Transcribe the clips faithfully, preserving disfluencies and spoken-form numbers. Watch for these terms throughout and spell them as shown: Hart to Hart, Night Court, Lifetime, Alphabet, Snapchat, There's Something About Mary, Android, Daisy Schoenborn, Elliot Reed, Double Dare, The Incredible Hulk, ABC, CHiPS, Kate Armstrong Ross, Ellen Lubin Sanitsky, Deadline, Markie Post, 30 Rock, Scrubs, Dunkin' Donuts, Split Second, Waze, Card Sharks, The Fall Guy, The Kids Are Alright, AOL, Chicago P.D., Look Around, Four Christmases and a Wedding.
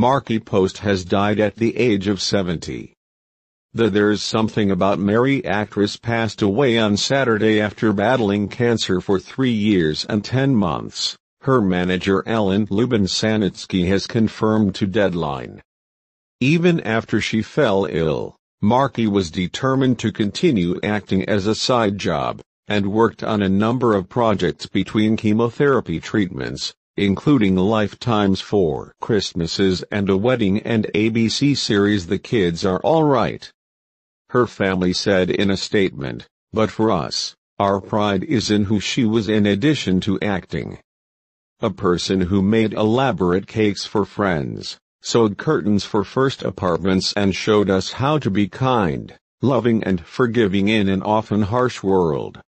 Markie Post has died at the age of seventy. The There's Something About Mary actress passed away on Saturday after battling cancer for three years and ten months, her manager Ellen Lubin Sanitsky has confirmed to Deadline. Even after she fell ill, Markie was determined to continue acting as a side job, and worked on a number of projects between chemotherapy treatments, including Lifetime's Four Christmases and a Wedding and A B C series The Kids Are Alright. Her family said in a statement, "But for us, our pride is in who she was in addition to acting. A person who made elaborate cakes for friends, sewed curtains for first apartments and showed us how to be kind, loving and forgiving in an often harsh world."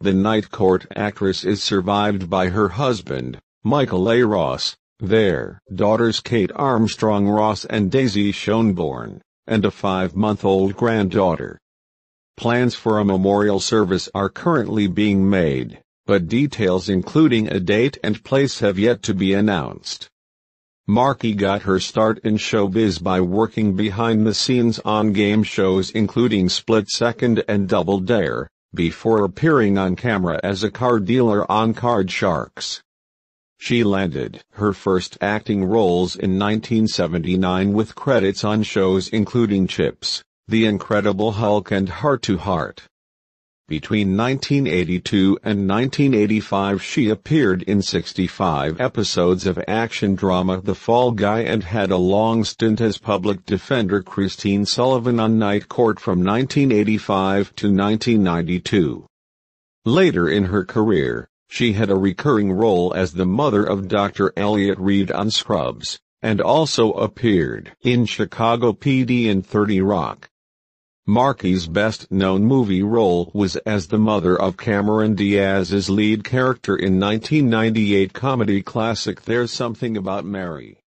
The Night Court actress is survived by her husband, Michael A. Ross, their daughters Kate Armstrong Ross and Daisy Schoenborn, and a five-month-old granddaughter. Plans for a memorial service are currently being made, but details including a date and place have yet to be announced. Markie got her start in showbiz by working behind the scenes on game shows including Split Second and Double Dare, before appearing on camera as a car dealer on Card Sharks. She landed her first acting roles in nineteen seventy-nine with credits on shows including CHiPS, The Incredible Hulk and Hart to Hart. Between nineteen eighty-two and nineteen eighty-five she appeared in sixty-five episodes of action drama The Fall Guy and had a long stint as public defender Christine Sullivan on Night Court from nineteen eighty-five to nineteen ninety-two. Later in her career, she had a recurring role as the mother of Doctor Elliot Reed on Scrubs, and also appeared in Chicago P D and thirty Rock. Markie's best-known movie role was as the mother of Cameron Diaz's lead character in nineteen ninety-eight comedy classic There's Something About Mary.